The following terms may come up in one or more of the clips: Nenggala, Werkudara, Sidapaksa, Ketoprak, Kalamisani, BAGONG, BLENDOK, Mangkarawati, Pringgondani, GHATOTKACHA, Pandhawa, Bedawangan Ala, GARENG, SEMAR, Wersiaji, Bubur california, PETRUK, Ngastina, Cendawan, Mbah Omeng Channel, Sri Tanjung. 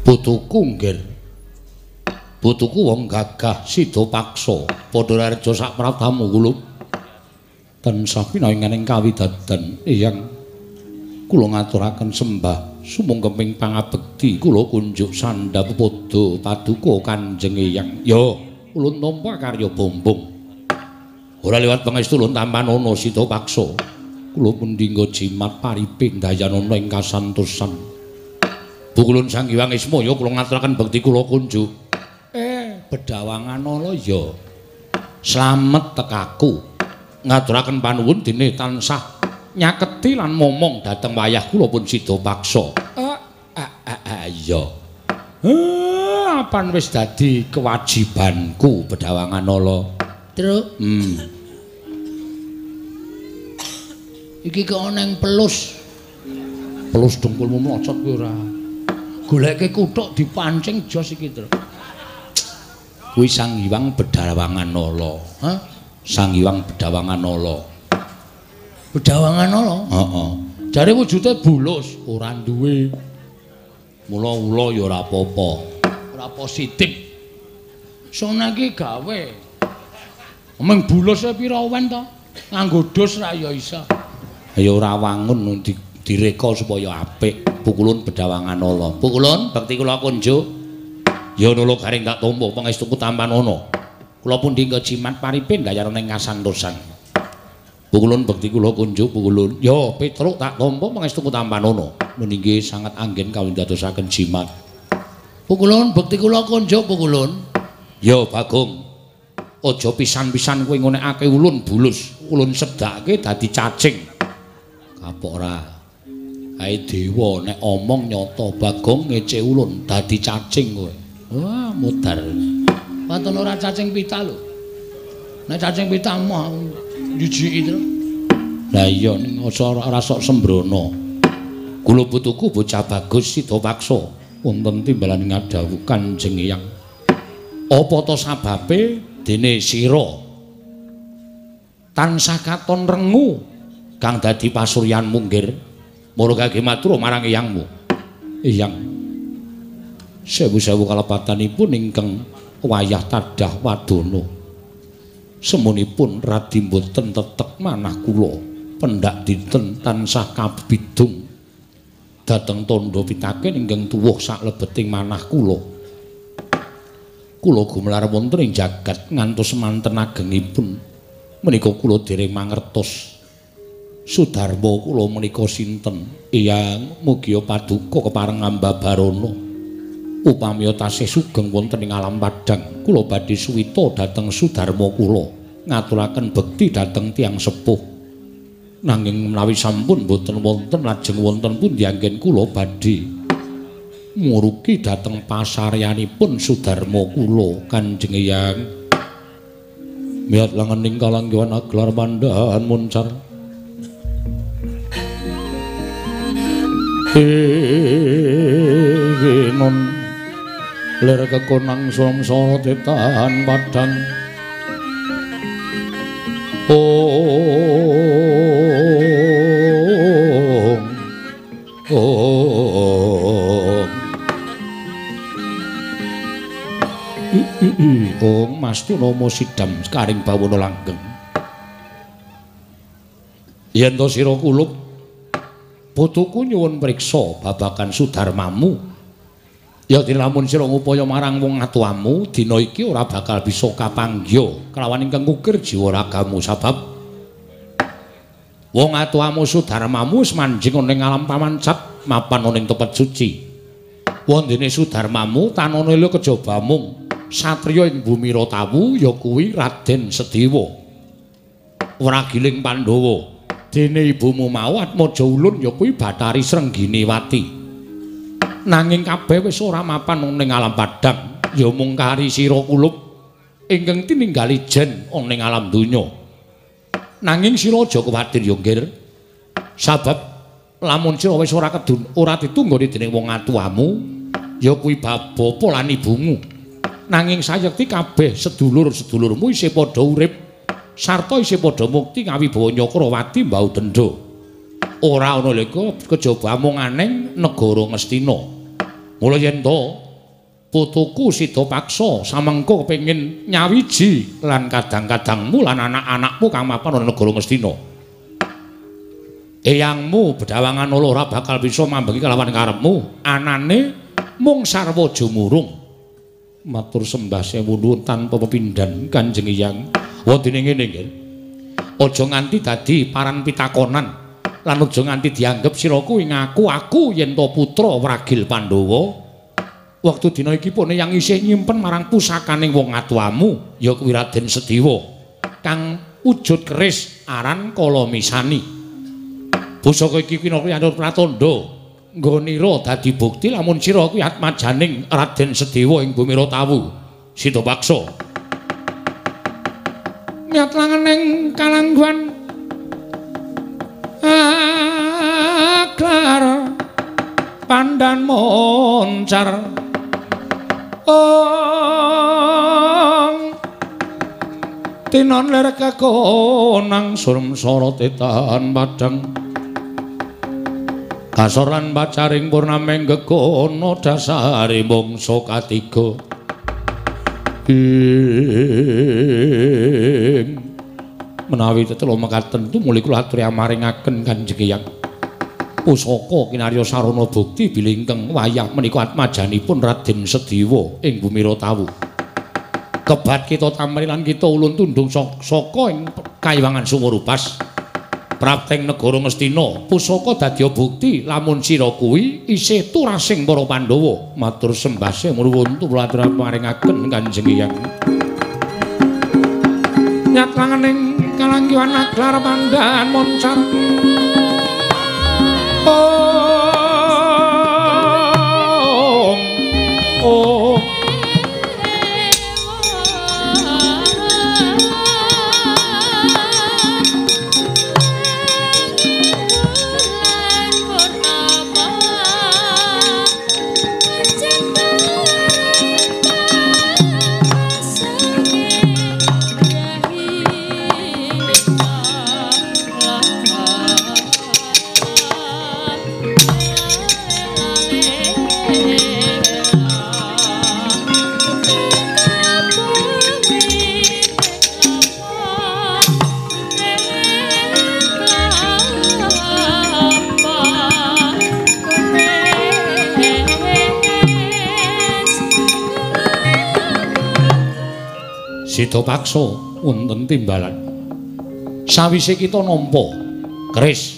Butuku nggih. Butuku wong gagah sida paksa, Padharejo sak pratamu kula. Tansah pinangan ing kawidaden ingkang kula ngaturaken sembah sumung keping pangabekti kula kunjuk sandhap padha paduka Kanjeng Eyang. Ya, ulun nampa karya bombong. Ora liwat pangestu ulun tampan ana sida paksa. Kula mendinggo jimat pariping dayanana ing kasantosan. Bukulun Sang Hyang Isma ya kula ngaturaken bekti kula kunjuk. Bedawangan ala ya. Slamet tekaku. Ngaturaken panuwun dene tansah nyaketi lan momong dhateng wayah kula pun sida paksa. Ya. Apan wis dadi kewajibanku bedawangan ala. Truk. Iki kok ana ing pelus. Pelus dengkulmu mlocot kowe ora. Goleke kuthuk dipancing jos iki, Truk. Kuwi Sang Hyang Bedawangan Ala. Hah? Sang Hyang Bedawangan Ala. Bedawangan Ala? Heeh. Jare wujude bulus, ora duwe. Mula ula ya ora apa-apa. Ora positif. Sona iki gawe. Omong bulus e pira wen to? Nganggo dos ra ya iso. Ya ora wangun direka supaya apik. Pukulun Bedawangan Ala. Pukulun bekti kula kunjuk. Ya nula garing tak tampa pangestuku tampan ana. Kula pundhingga jimat paripin dayanana ing kasantosan. Pukulun bekti kula kunjuk pukulun. Ya Petruk tak tampa pangestuku tampan ana. Meniki sanget anggen kawindadosaken jimat. Pukulun bekti kula kunjuk pukulun. Ya Bagong. Aja pisan-pisan kowe ngonekake ulun bulus. Ulun sedhake dadi cacing. Kapok ra. Ae dewa nek omong nyata Bagong ngece ulun dadi cacing kowe. Wah, mudar. Pancen ora cacing pita lho. Nek cacing pita mah jijiki to. Lah iya ning ora sok sembrono. Kula butuku bocah bagus sida paksa wonten timbalan ngadhawuh Kanjeng Eyang. Apa ta sababe dene sira tansah katon rengu kang dadi pasuryan munggir. Mula kagem matur marang eyangmu. Eyang. Sewu-sewu kalepatanipun ingkang wayah tadah wadana. Semunipun radi mboten tetek manah kula. Pendak dinten tansah kabidung dhateng tandha pitaken ingkang tuwuh saklebeting manah kula. Kula gumlar wonten ing jagat ngantos semanten agengipun. Menika kula dereng mangertos. Sudarma kula menika sinten? Eyang, mugi paduka kepareng ambabarana. Upami tasih sugeng wonten ing alam padhang, kula badhe suwita dhateng sudarma kula, ngaturaken bekti dhateng tiyang sepuh. Nanging menawi sampun boten wonten lajeng wonten pundi anggen kula badhe muruki dhateng pasaryanipun sudarma kula Kanjeng Eyang. Miyat langening kalanggihan agelar pandhahan muncar. Non lir kekonang samsara titahan padhang Mastu nama sidam karing bawana langgeng yen to sira kuluk Putuku nyuwun priksa babagan sudarmamu. Ya dilamun sira ngupaya marang wong atuwamu, dina iki ora bakal bisa kapanggya kelawan ingkang kukir jiwa ragamu sabab wong atuwamu sudarmamu wis manjing ana ing alam pamancat, mapan ana ing tempat suci. Wondene sudarmamu tanana ila kejaba mung satriya ing bumi Ratawu ya kuwi Raden Sediwa. Ora giling Pandhawa. Dene ibumu mau Atmaja Ulun ya kuwi Bathari Srengginewati. Nanging kabeh wis ora mapan ning alam padhang, ya mung kari sira kulup ingkang tininggali jen ning alam donya. Nanging sira aja kuwatir ya, Ngger. Sabab lamun sira wis ora ditunggoni dening wong atuwamu, ya kuwi bapa lan ibumu. Nanging sayekti kabeh sedulur-sedulurmu isih padha urip. Sarta isih padha mukti ngawibawa Nyakrawati mbau denda. Ora ana leka kejaba mung aning negara Ngastina. Mula yen to putuku Sidapaksa samengko pengin nyawiji lan kadang-kadangmu lan anak-anakmu kang mapan ana negara Ngastina. Eyangmu Bedawangan ora bakal bisa mambengi kelawan karepmu, anane mung sarwa jumurung. Matur sembah sewu nuwun tanpa pepindhan Kanjeng Eyang. Wondene ngene nggih. Aja nganti dadi paran pitakonan. Lan aja nganti dianggep sira kuwi ngaku aku yen to putra Wragil Pandhawa. Wektu dina iki pun yang isih nyimpen marang pusakane wong atuwamu ya kuwi Raden Sediwa kang wujud keris aran Kalamisani. Pusaka iki kuwi anur pratandha nggonira dadi bukti lamun sira kuwi atmajaning Raden Sediwa ing Bumi Rotawu Sidapaksa. Niat langen ing kalangguhan aklar pandan moncar ong tinon ler kakonang surmsara tetan padang kasoran bacaring purnameng gegana dasare mangsa katiga menawi tetelo mekaten tu mulih kula aturi amaringaken Kanjeng Eyang pusaka kinarya sarana bukti bilingkeng wayah menika atmajanipun Raden Sediwa ing Bumi Rotawu. Kebat kita tamri lan kita ulun tundung saka ing Kayiwangan Sumurupas prapting negara Ngastina. Pusaka dadi bukti lamun sira kuwi isih turasing para Pandhawa. Matur sembah nuwun kula aturi amaringaken Kanjeng Eyang. Nyat langening kalanggihan aklar pandan moncar Sidapaksa wonten timbalan. Sawise kita nampa keris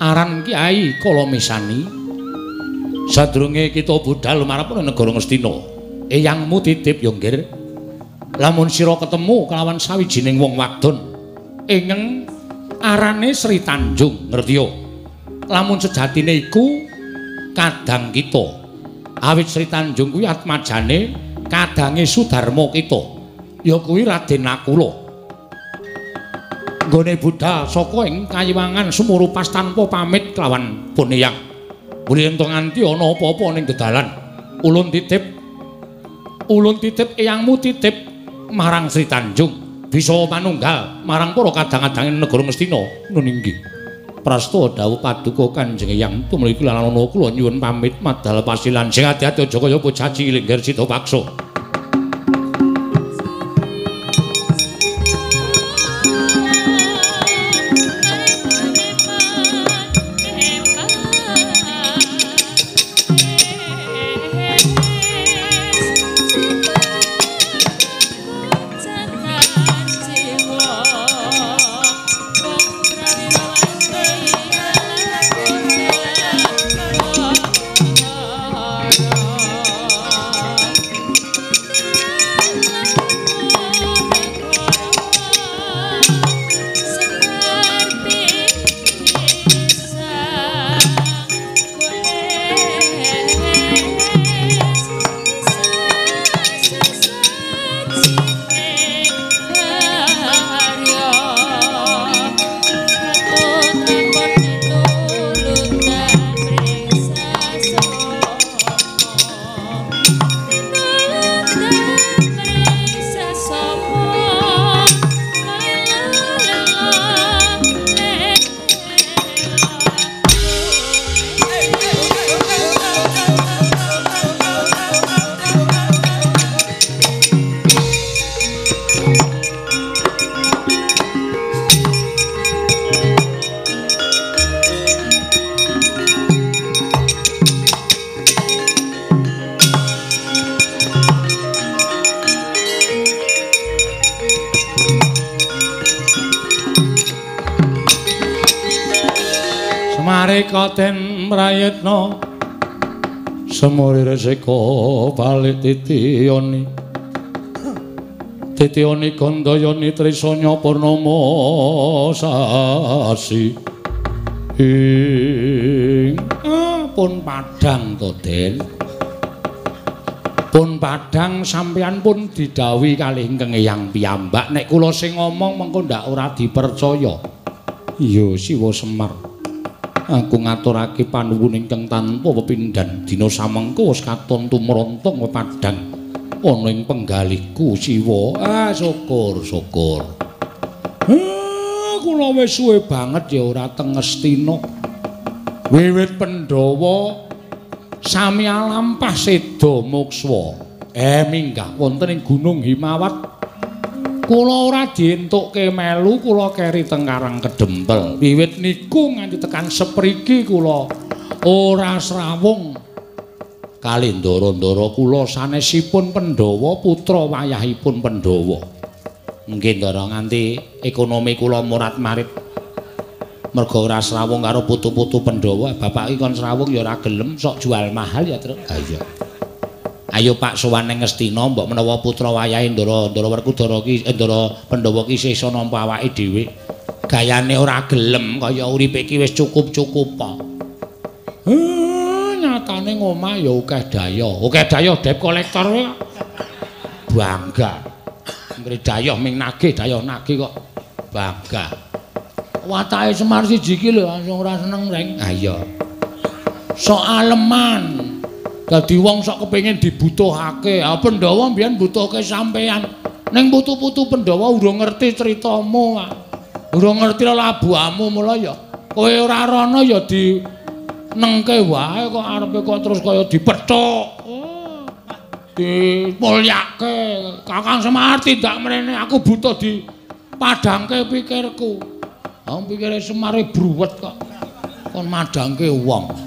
aran Kyai Kalamisani, sadurunge kita budhal marang negara Ngastina. Eyangmu titip ya, Nggir. Lamun sira ketemu kelawan sawijining wong wadon, ingeng arane Sri Tanjung, ngerti yo. Lamun sejatine iku kadang kita. Awit Sri Tanjung kuwi atmajane kadange Sudarma kita. Ya kuwi Raden Nakula. Nggone budhal saka ing Kayiwangan Sumurupas tanpa pamit kelawan Pun Eyang. Mulih ento nganti ana apa-apa ning dedalan. Ulun titip eyangmu titip marang Sri Tanjung bisa manunggal marang para kadang-kadang negara Ngastina. Nun inggih. Prasta dawuh paduka Kanjeng Eyang tumuli kula lan kula nyuwun pamit madhal pasilan. Sing ati-ati aja kaya bocah cilik Ngger Sidapaksa. nalika den prayitna semore resiko bali titiyoni titiyoni Gandayani Trisanya Purnama Sasi pun padhang to Den pun padhang sampeyan pun didhawuhi kalih Keng Eyang piyambak nek kula sing ngomong mengko ndak ora dipercaya ya Siwa Semar aku ngaturake panuwun ingkang tanpa pepindhan dina samengko wis katon tumrontong padhang ana ing penggalihku Siwa syukur kula wis suwe banget ya ora tengestina wiwit Pandhawa sami lampah seda muksuwa minggah wonten ing Gunung Himawat kula ora dientukke melu kula keri teng Karang Kedempel wiwit niku nganti tekan sepriki kula ora srawung kalih ndara-ndara kula sanesipun Pandhawa putra wayahipun Pandhawa nggih ndara nganti ekonomi kula murat-marit mergo ora srawung karo putu-putu Pandhawa bapak iki kon srawung ya ora gelem sok jual mahal ya Truk ayo Pak sowan ning Ngastina mbok menawa putra wayahe Ndara Werkudara ki Ndara Pandhawa ki sesa nampa awake dhewe gayane ora gelem kaya uripe ki wis cukup-cukup po nyatane ngomah ya akeh daya dep kolektor bangga ngredayoh ming nagih daya nagih kok bangga watake Semar siji ki lho langsung ora seneng reng ayo sok aleman dadi wong sok kepengin dibutuhake. Ah Pandhawa mbiyen butuhke sampean. Ning putu-putu Pandhawa urung ngerti critamu. Urung ngerti labuhamu mula ya. Kowe ora rono ya dinengke wae kok arepe kok terus kaya dipethuk. Dimulyake. Kakang Semar tindak mrene aku butuh dipadhangke pikirku. Ah pikire Semar bruwet kok. Kon madhangke wong.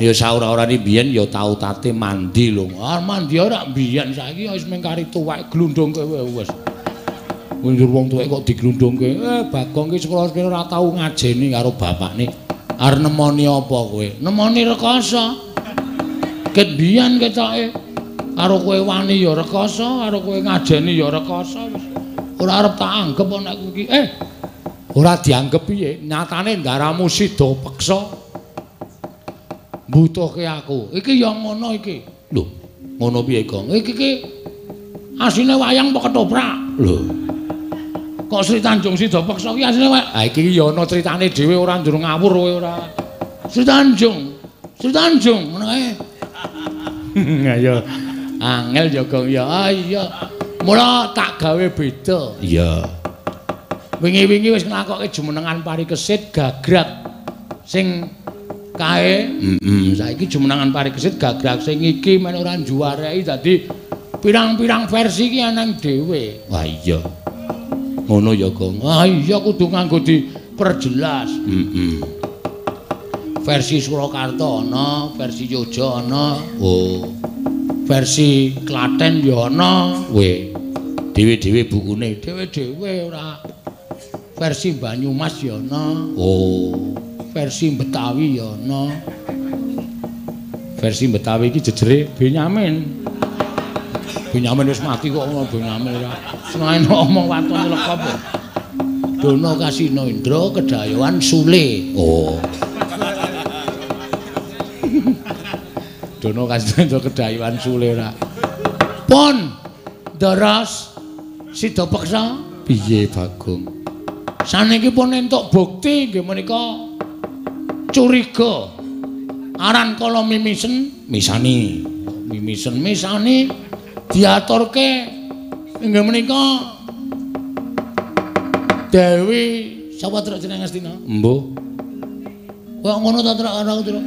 Ya saura-urane biyen ya tau tate mandi lho. Ah mandi ora biyen saiki wis mengkari tuwek glundung kowe wis. Unjur wong tuwek kok diglundung kowe. Bagong ki sekolah kene ora tau ngajeni karo bapakne. Are nemoni apa kowe? Nemoni rekoso. Ket biyen ketoke karo kowe wani ya rekoso, karo kowe ngajeni ya rekoso wis. Ora arep tak anggap nek kowe ki. Ora dianggep piye? Nyatane ndaramu sida peksa. Butuhke aku. Iki ya ngono iki. Lho, ngono piye, Gong? Iki asline wayang apa ketoprak? Lho. Kok Sri Tanjung Sida Peksa ki asline wae. Ha iki ya ana critane dhewe ora njur ngawur kowe ora. Sri Tanjung ngono kae. Ayo. Angel ya, Gong ya. Ah iya. Mula tak gawe beda. Iya. Wingi-wingi wis nglakokke jumenengan pari kesit gagrak sing kae saiki jumenengan pari kesit gagrak sing iki men ora juwareki dadi pirang-pirang versi iki anang dhewe. Wah iya. Ngono ya, Gong. Ah iya kudu nganggo diperjelas. Versi Surakarta ana, versi Yogya ana. Oh. Versi Klaten ya ana. Weh. Dhewe-dhewe bukune, dhewe-dhewe ora. Versi Banyumas ya ana. Oh. Versi Betawi ya ana. Versi Betawi iki jejere Benyamin. Benyamin wis mati kok ngono Benyamin ora. Senajan omong watone lekop. Dono Kasino Indra Kedayawan Sule. Oh. Dono Kasino Indra Kedayawan Sule ora. Pun Daras Sida Peksa piye Bagong? Saniki pun entuk bukti nggih menika curiga aran kala mimisen misani diaturke inggih menika Dewi sapa Truk jeneng Ngastina mbuh kok ngono ta Truk ora aku Truk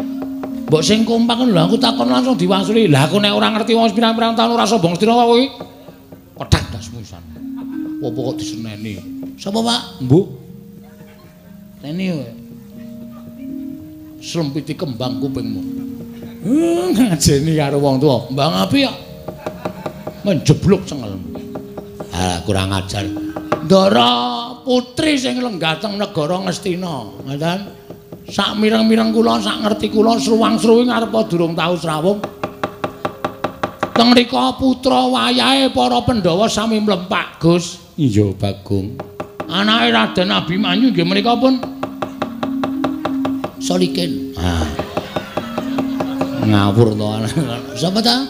mbok sing kompak lho aku takon langsung diwasuli lha aku nek ora ngerti wong pirang-pirang taun ora sombong Ngastina kowe kodak dasmu isan apa kok diseneni sapa Pak mbuh teni kowe slempiti kembang kupingmu. Ngajeni karo wong tuwa. Mbang api ya. Menjebluk cengelmu. Halah kurang ajar. Ndara putri sing lenggateng negara Ngastina, ngoten. sak mireng-mireng kula, sak ngerti kula, sruwang-sruwing arepa durung tau srawung. Teng rika putra wayahe para Pandhawa sami mlempak, Gus. Iya, Bagong. Anake Raden Abimanyu nggih menika pun Solikin. Ah. Ngawur to. Sapa ta?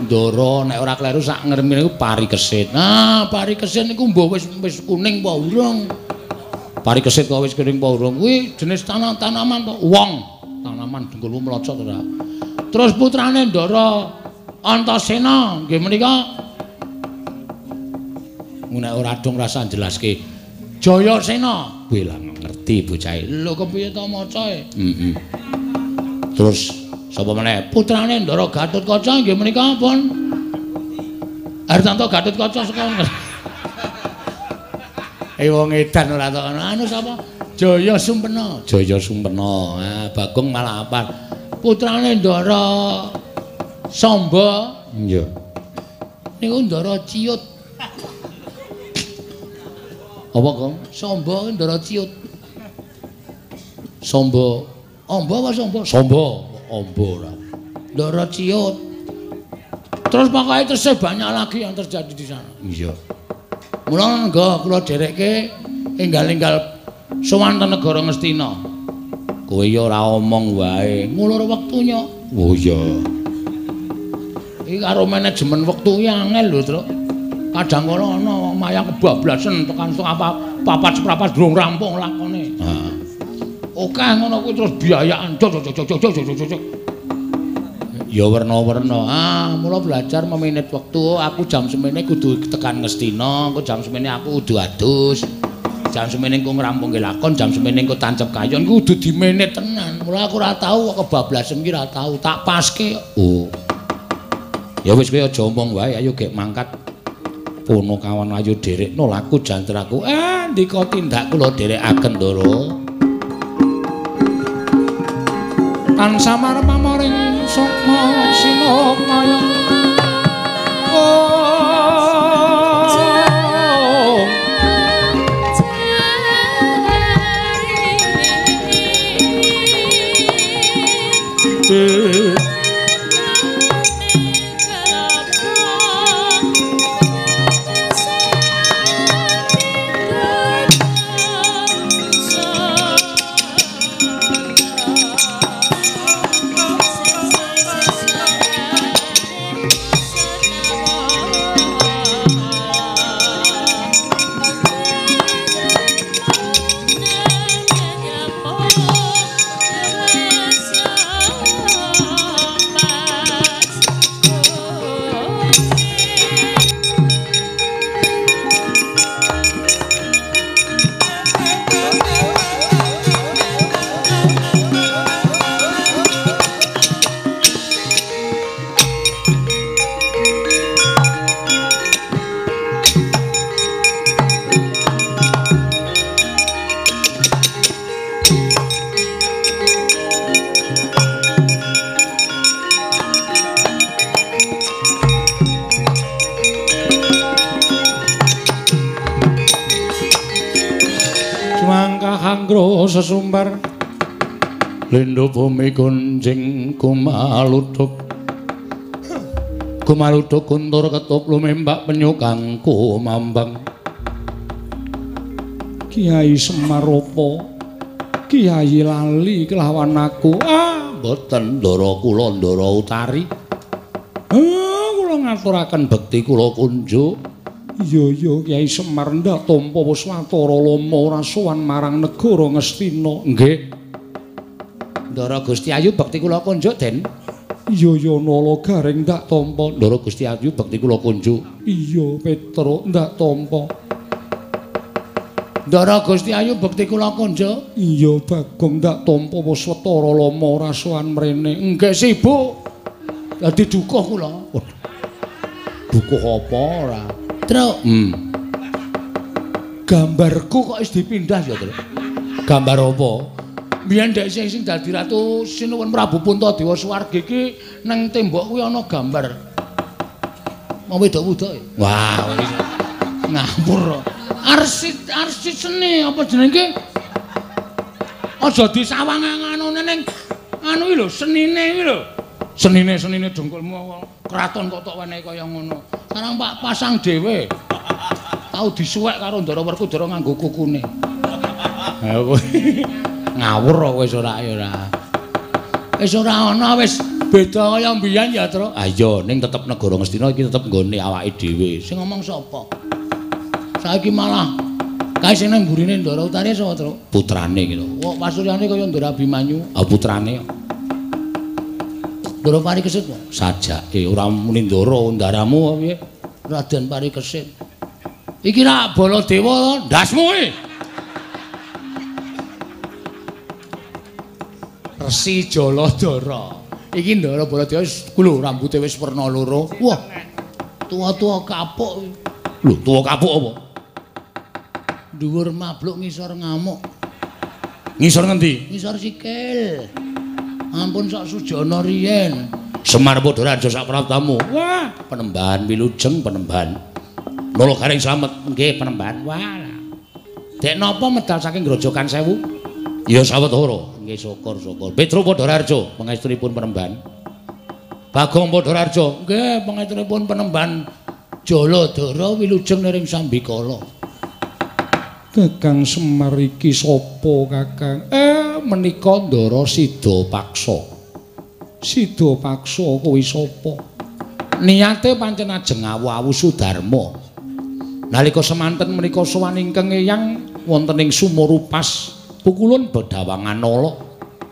Ndara nek ora kleru sak ngremene iku pari kesit. Nah, pari kesit niku mbok wis kuning apa urung? Pari kesit kok wis kuning apa urung kuwi jenis tanaman to, wong. Tanaman dengkulmu mlocot ora. Terus putrane Ndara Antasena nggih menika nek ora dong rasa jelaske. Jayasena kuwi lah ngerti bocahe. Lho kok piye to macae? Heeh. Terus sapa meneh putrane Ndara Gatotkaca nggih menika pun Hartanto Gatotkaca saka wong edan ora tok anu sapa Jaya Sumpena. Ah Bagong malah apal putrane Ndara Samba iya niku Ndara Ciyut apa kok Samba Ndara Ciyut Samba Amba apa Samba Amba ora Ndara Ciyut terus pokoke terus banyak lagi yang terjadi di sana iya mula nggo kula dherekke enggal-enggal sowanten negara Ngastina. Kowe ya ora omong wae, ngulur wektunya. Oh iya. Iki karo manajemen wektu ya angel lho, Truk. Kadang kala ana wong mayang kebablasan tekan apa papat-papat durung rampung lakone. Heeh. Oke ngono kuwi terus biayaan. Ya werna-werna. Ah, mula belajar memanage wektu. Aku jam semene kudu tekan Ngastina, engko jam semene aku kudu adus. Jam semene engko ngrampungke lakon, jam semene engko tancep kayon kudu dimanage tenan. Mula aku ora tau kok kebablasan ki ora tau, tak paske. Oh. Ya wis kowe aja omong wae, ayo gek mangkat. Pono kawan ayo dherek nolaku jantraku. Ndika tindak kula dherekaken Ndara. Tansah marang pamaring sukma sinopaya sesumbar lendo bumi gonjing kumaluduk kuntur ketuk lumembak penyukangku mambang Kiai Semar apa Kiai lali kelawan aku mboten Ndara kula Ndara Utari kula ngaturaken bekti kula kunjuk iya Kyai Semar ndak tampa Waswatara Lama ora sowan marang negara Ngastina nggih Ndara Gusti Ayu bekti kula kunjuk Den iya Nala Gareng ndak tampa Ndara Gusti Ayu bekti kula kunjuk iya Petruk ndak tampa Ndara Gusti Ayu bekti kula kunjuk iya Bagong ndak tampa Waswatara Lama ora sowan mrene nggih sibuk dadi dukuh kula dukuh apa ora Truk. Gambarku kok wis dipindah ya, Truk. Gambar apa? Biyen dhek sing dadi Ratu Sinuwun Prabu Puntadewa Suwarga iki nang tembok kuwi ana gambar. Wong wedok-wedoke. Wah, ngawur. Arsit seni apa jenenge? aja disawangan-angan ning anu iki lho, senine iki lho. Senine dengkulmu kraton kok tok wenehi kaya ngono. Sekarang Pak pasang dhewe. Tau disuwek karo Ndara Werkudara nganggo kukune. Ha kowe ngawur wis ora ya ora. Wis ora ana wis beda kaya mbiyen ya, Tru. Ha iya ning tetep negara Ngastina iki tetep nggone awake dhewe. Sing ngomong sapa? Saiki malah kae sing nang burine Ndara Utari sapa, Tru? Putrane gitu. Wah, pasuryane kaya Ndara Abimanyu. Ah, putrane. Ndara Parikesit kok sajake ora muni Ndara, ndaramu piye? Raden Parikesit. Iki rak Baladewa ndasmu iki. Resi Jaladara. Iki Ndara Baladewa kulo rambute wis werna loro. Wah. Tuwa-tuwa kapuk. Lho, tuwa kapuk apa? Dhuwur mabluk ngisor ngamuk. Ngisor ngendi? Ngisor sikil. Ampun sak sujana riyen. Semar Pandharaja sak praptamu. Wah, penembahan wilujeng penembahan. Nolo Gareng slamet nggih penembahan. Wah. Dek napa medal saking grojokan 1000? Ya sawetara. Nggih syukur-syukur. Petruk Pandharaja pangestunipun penembahan. Bagong Pandharaja nggih pangestunipun penembahan Jaladara wilujeng nering Sambikala. Kakang Semar iki sapa kakang? Menika Ndara Sidapaksa. Sidapaksa kuwi sapa? Niate pancen ajeng awu-awu sudharma. Nalika semanten menika sowan ingkang eyang wonten ing Sumurupas pukulun Bedawangan Nala.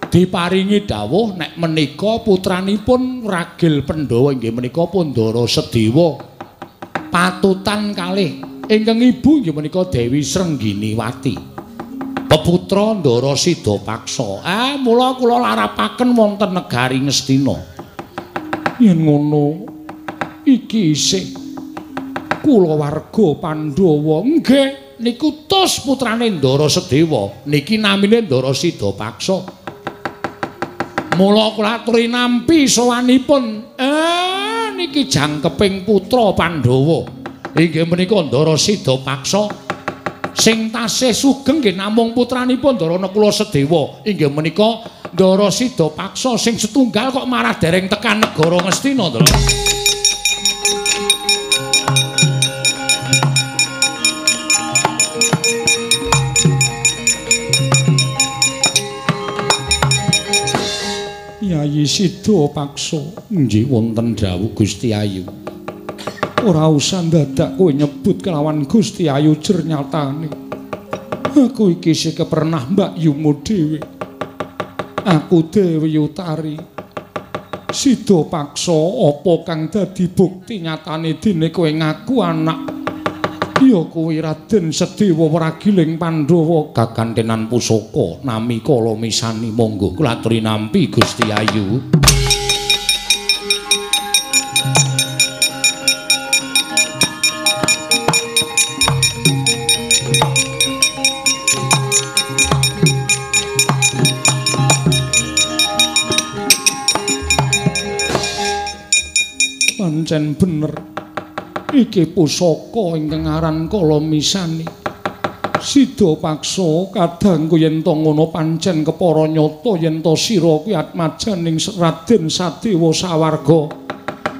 Diparingi dawuh nek menika putranipun Ragil Pandhawa inggih menika Pandhara Sedewa. Patutan kalih ingkang ibu nggih menika Dewi Srengginiwati. Peputra Ndara Sidapaksa. Ah, mula kula larapaken wonten negari Ngastina. Yen ngono iki isih kula warga Pandhawa. Nggih, niku tos putrane Ndara Sedewa. Niki namine Ndara Sidapaksa. Mula kula aturi nampi sowanipun. Niki jangkeping putra Pandhawa. Inggih menika Ndara Sidapaksa sing tasih sugeng nggih namung putranipun Ndara Nakula Sedewa. Inggih menika Ndara Sidapaksa sing setunggal kok marah dereng tekan negara Ngastina, Ndara. Yayi Sidapaksa, nggih wonten dawuh Gusti Ayu. Ora usah dadak kowe nyebut kelawan Gusti Ayu jernyatane. Aku iki sing kepernah Mbak Yumu dhewe. Aku Dewi Utari. Sidapaksa apa kang dadi bukti nyatane dene kowe ngaku anak ya kowe Raden Sedewa Wragiling Pandhawa kagantenan pusaka nami Kala Misani. Monggo kula aturi nampi Gusti Ayu. Pancen bener iki pusaka ingkang aran Kala Misani. Sidapaksa kadangku yen ta ngono pancen kepara nyata yen ta sira kuwi atmajan ing Raden Sadewa Sawarga.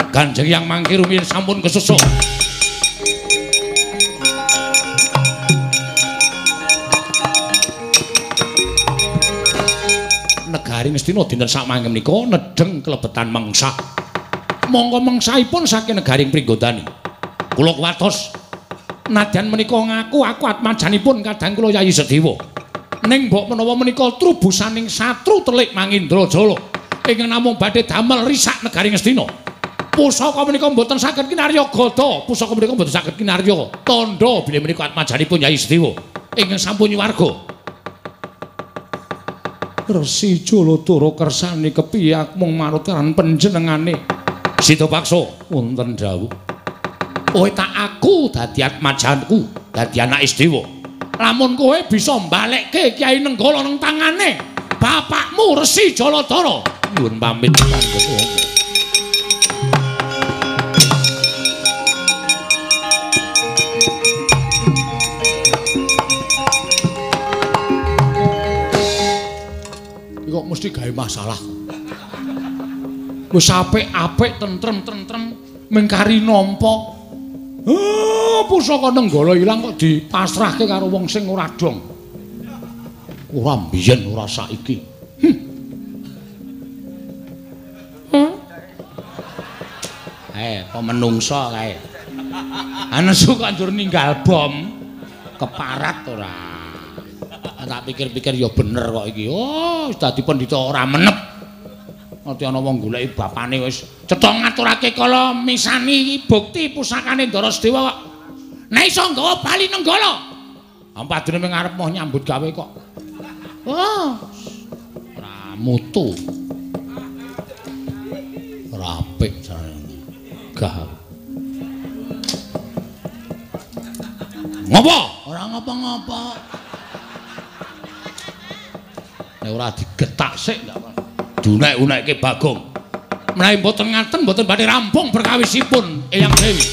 Kanjeng Yang Mangki rumiyin sampun kesusul. Negari Ngastina dinten sak mangke menika nedheng kelebetan mangsa. Monggo mangsaipun saking negari Pringgondani. Kula kuwatos nadyan menika ngaku aku atmajanipun kadang kula Yayi Sedewa. Ning mbok menawa menika trubusaning satru telik Mangindrajala ingkang namung badhe damel risak negari Ngastina. Pusaka menika mboten saged kinarya gada, pusaka menika mboten saged kinarya tandha bilih menika atmajanipun Yayi Sedewa ingkang sampun nyuwarga. Resi Jaladara kersane kepiyak mung manut karan panjenengane. Sidapaksa wonten dawuh. Kowe tak aku dadi atmajanku, dadi anak Sedewa. Lamun kowe bisa mbalekke Kyai Nenggala nang tangane bapakmu Resi Jaladara. Nyuwun pamit panjenengan. gawe masalah. Wis apik-apik tentrem-tentrem mengkari nampa. Pusaka Nenggala ilang kok dipasrahke karo wong sing ora dong. Ora mbiyen ora saiki. Pemenungsa kae. Anesu kanjur ninggal bom keparat ora. Tak pikir-pikir ya bener kok iki. Oh, dadi pendhita ora menep. Nanti ana wong goleki bapane wis cetha ngaturake kala misani bukti pusakane Ndarasdewa kok. Nek iso nggawa bali Nenggala. Ampadene mung arep mau nyambut gawe kok. Wah. Ora mutu. Ora apik jarene. Gah. Ngopo? Ora ngapa-ngapa. Nek ora digetak sik ndak unek-unekke Bagong. Menawi mboten ngaten mboten badhe rampung perkawisipun Eyang Dewi.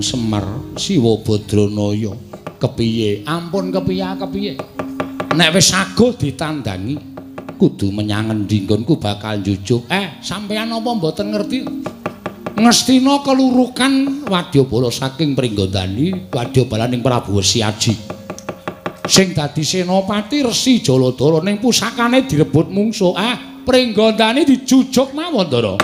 Semar Siwa Badranaya kepiye? Ampun kepiye? Nek wis saguh ditandangi kudu menyang endi nggonku bakal njujuk. Sampeyan apa mboten ngerti? Ngestina kelurukan Wadyabala saking Pringgondani, wadyabalaning Prabu Siaji. Sing dadi senopati Resi Jaladara ning pusakane direbut mungsuh. Pringgondani dijujuk mawon, Ndara.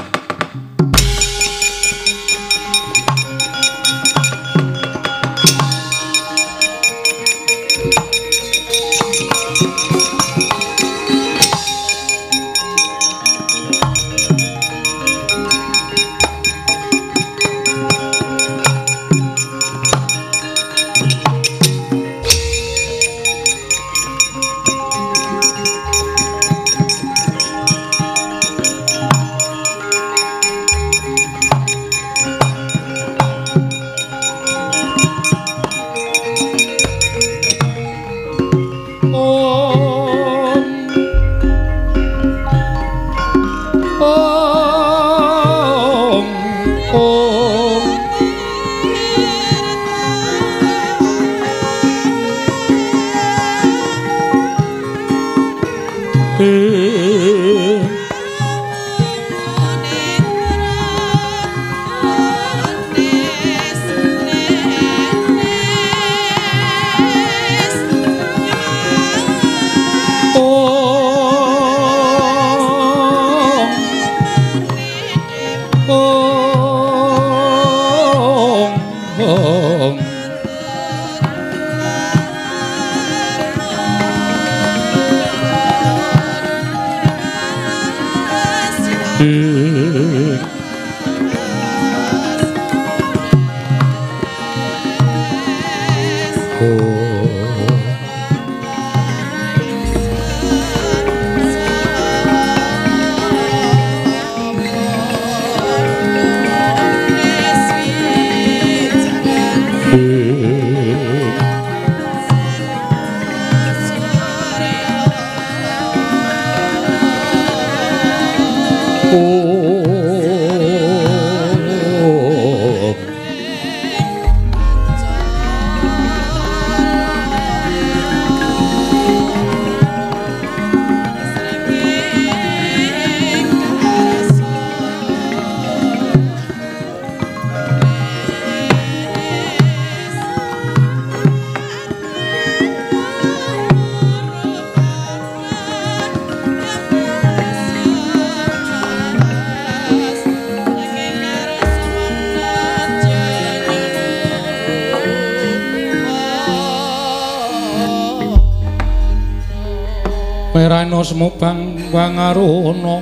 Semubang wangarono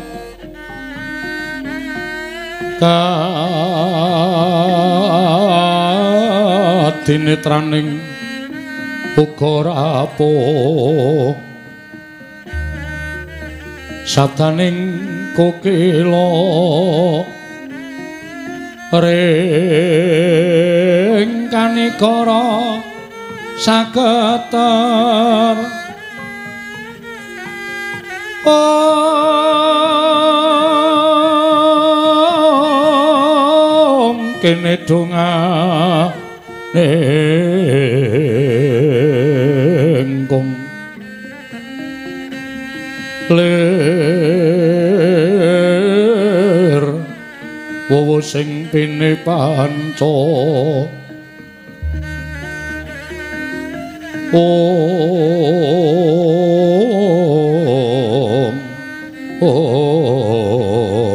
kat dinetraning uga rapuh sadaning kokila reng kanikara saketer om kene donga nengkong ler wowo sing pine panca om om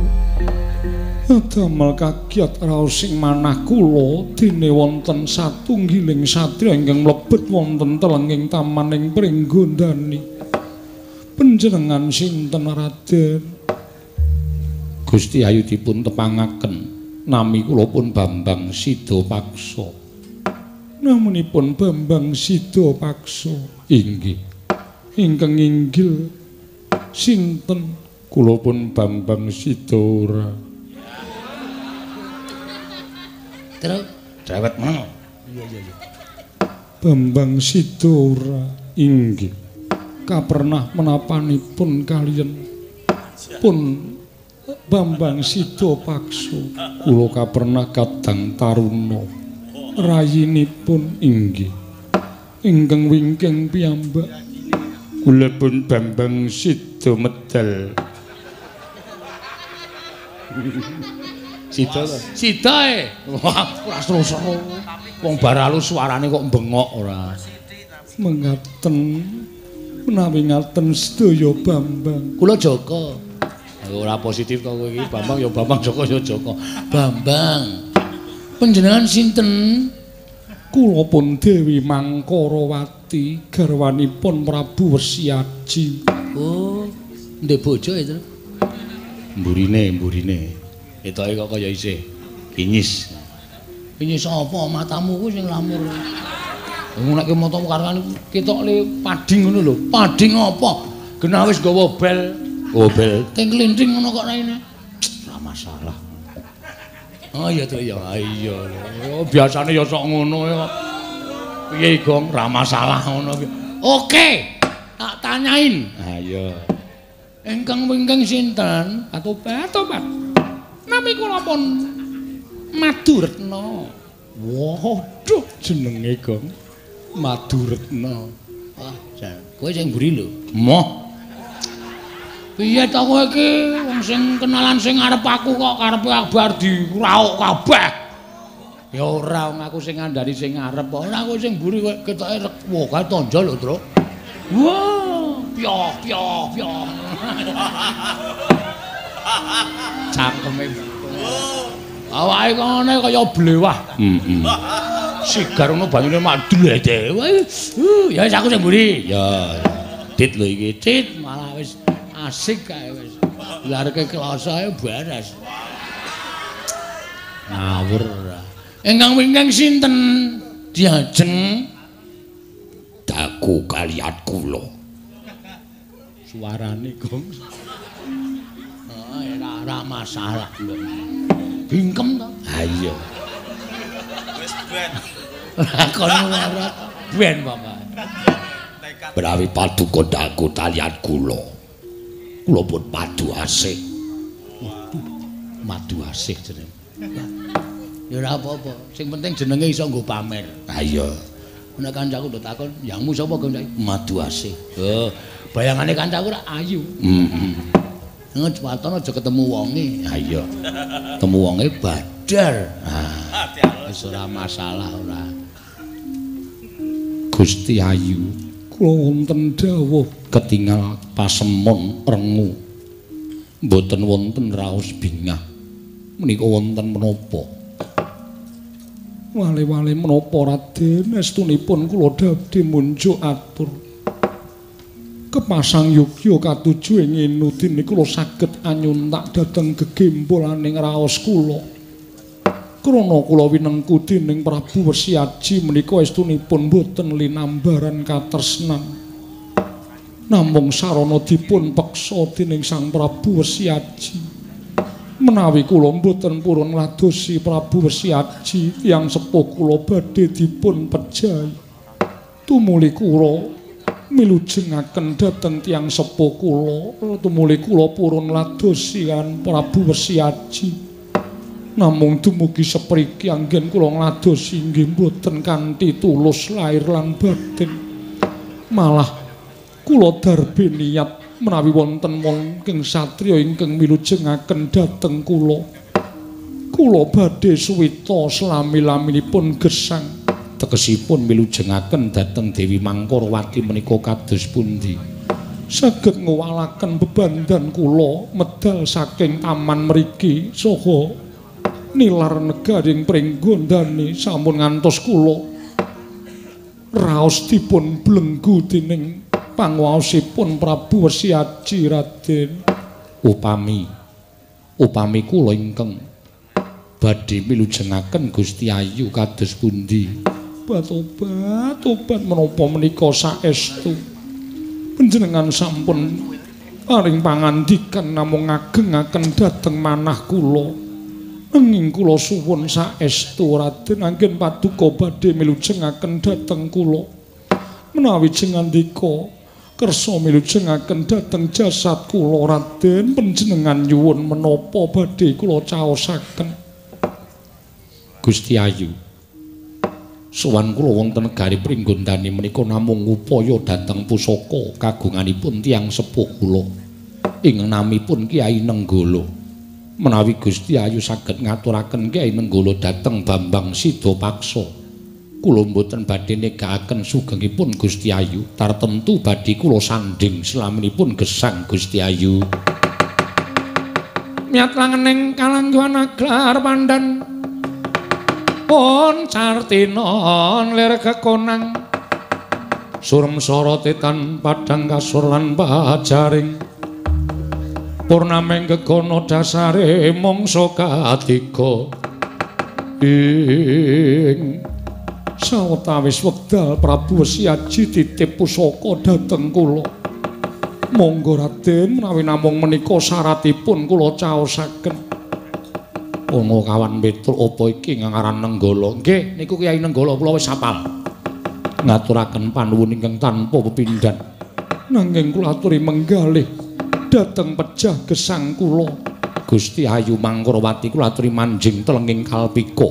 damel kagiat raos ing manah kula dene wonten satunggiling satriya ingkang mlebet wonten telenging tamaning Pringgondani. Panjenengan sinten Raden? Gusti ayu dipun tepangaken nami kula pun Bambang Sidapaksa. Namunipun Bambang Sidapaksa inggih ingkang inggil sinten? Kula pun Bambang Sidora. Terus drawet meno. Iya. Bambang Sidora inggih. Kapernah menapanipun kalian pun Bambang Sidapaksa. Kula kapernah kadang taruna. Rayinipun inggih. Ingkang wingking piyambak. Kula pun Bambang Sidamedal. Sida, sidae. Wah, seru-seru. Wong baralu suarane kok bengok ora. Mengaten menawi ngaten sedaya Bambang. Kula Joko. Ora positif kok kowe iki, Bambang ya Bambang, Joko ya Joko. Bambang. Panjenengan sinten? Kula pun Dewi Mangkarawati, garwanipun Prabu Wersiaji. Oh, ndek bojo itu. Mburine. Etoke kok kaya isih kinyis. Kinyis apa matamu ku sing lamur. Ngono nek matamu karane ketokne pading ngono lho. Pading apa? Genah wis nggawa bel. Oh bel. Ting klinding ngono kok raine. Ora masalah. Oh iya to ya. Ha iya. Oh biasane ya sok ngono ya. Piye Gong? Ora masalah ngono. Oke. Tak tanyain. Ha iya. Engkang wingking sinten? Atobat. Nami kula pun Maduretna. Waduh jenenge Gong. Maduretna. Wah, jan. Kowe sing mburi lho. Moh. Piye ta kowe iki wong sing kenalan sing arep aku kok karepe akbar dirauk kabeh. Ya ora wong aku sing ngandani sing arep. Ora kowe sing mburi kowe ketoke rekwo kae tanja lho, Truk. Wah, pyoh. Cangkeme. Awake ngene kaya blewah. Heeh. Sigar ngono banyune madul-dul. Ya wis aku sing mburi. Ya. Dit lho iki, Cit, malah wis asik kae wis. Lareke klasae beres. Ngawur. Engkang wingking sinten? Diajeng daku kalian kula. Suarane Gong. Ora masalah lho. Bingkem to? Ha iya. Wis ben. Lakon ora ben pamae. Brawi paduka daku talian kula. Kula pun padu asih. Madu asih jeneng. Ya ora apa-apa, sing penting jenenge iso nggo pamer. Ha iya. Nek kancaku nduk takon, "Yangmu sapa, Gong?" Madu asih. Heh. Bayangane kancaku ra ayu. Heeh. Nggih, waton aja ketemu wonge. Ha iya. Ketemu wonge badar. Ah. Wis ora masalah ora. Gusti ayu, wonten dawuh ketingal pasemon rengu mboten wonten raos bingah menika wonten menapa wale-wale menapa Raden estunipun kula dadi munjuk atur kepasang yugya katuju ing nudine kula saged anyuntak dhateng gegembolaning raos kula krana kula winengku dening Prabu Wersiaji menika estunipun boten linambaran katresnan namung sarana dipun peksa dening Sang Prabu Wersiaji menawi kula boten purun ngladosi Prabu Wersiaji tiyang sepuh kula badhe dipun pejai tumuli kula milujengaken dhateng tiyang sepuh kula tumuli kula purun ngladosi kan Prabu Wersiaji namung dumugi sepriki anggen kula ngladosi inggih mboten kanthi tulus lair lan batin malah kula darbe niat menawi wonten wongking satriya ingkang milujengaken dhateng kula kula badhe suwita selami-laminipun gesang tekesipun milujengaken dhateng Dewi Mangkorwati menika kados pundi saged ngowalaken bebandan kula medal saking taman mriki saha nilar negaring pringgondani sampun ngantos kula raos dipun blenggu dening panguwaosipun Prabu Wersiaji Raden upami kula ingkang badhe milujengaken Gusti Ayu kados pundi tobat menapa menika saestu panjenengan sampun paring pangandikan namung ngagengaken dhateng manah kula nanging kula suwun saestu Raden anggen paduka badhe milujengaken dhateng kula menawi jengandika kersa milujengaken dhateng jasad kula Raden panjenengan nyuwun menapa badhe kula caosaken Gusti Ayu sowan kula wonten negari Pringgondani menika namung upaya dhateng pusaka kagunganipun tiyang sepuh kula ing namipun Kyai Nenggala menawi Gusti Ayu saged ngaturaken Kyai Nenggala dhateng Bambang Sidapaksa kula mboten badhe negakaken sugengipun Gusti Ayu tartemtu badhe kula sandhing slaminipun gesang Gusti Ayu miyat langening kalangguhan aglar pandhan pun cartinon lir kekonang surem sorote tan padhang kasur lan pajaring purnameng kekono dasare mangsa katiga ing sawetawis wekdal Prabu Wersiaji titip pusaka dhateng kula monggo Raden menawi namung menika syaratipun kula caosaken ana kawan Petruk apa iki ngaran Nenggala nggih niku Kyai Nenggala kula wis hafal ngaturaken panuwun ingkang tanpa pepindhan nanging kula aturi menggalih dateng pejah gesang kula Gusti Ayu Mangkorowati kula aturi manjing telenging kalpika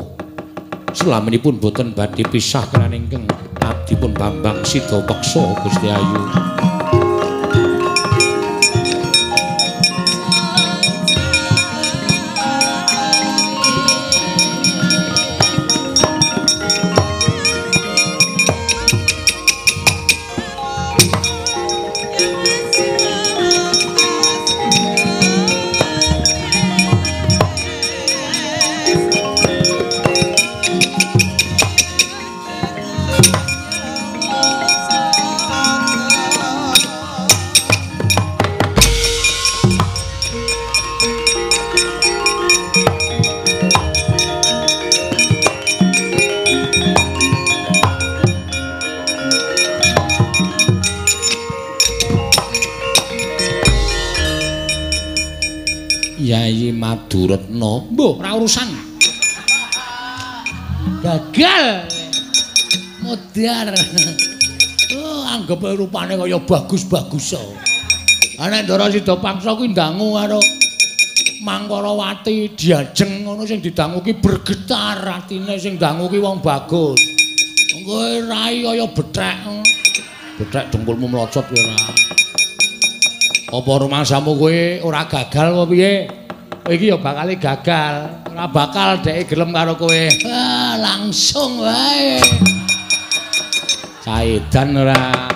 slaminipun boten badhe pisah kaliyan ingkang adipun Bambang Sidapaksa Gusti Ayu Duretno mbuh ora urusan gagal modar anggap rupane kaya bagus-bagus ana Ndara Sidapaksa kuwi ndangu karo Mangkorawati diajeng ngono sing didangu ki bergetar atine sing ndangu ki wong bagus engko rai kaya bethek bethek dengkulmu mlocot kowe ora apa rumangsamu kowe ora gagal apa piye iki ya bakal gagal ora bakal dhek gelem karo kowe langsung wae caedan ora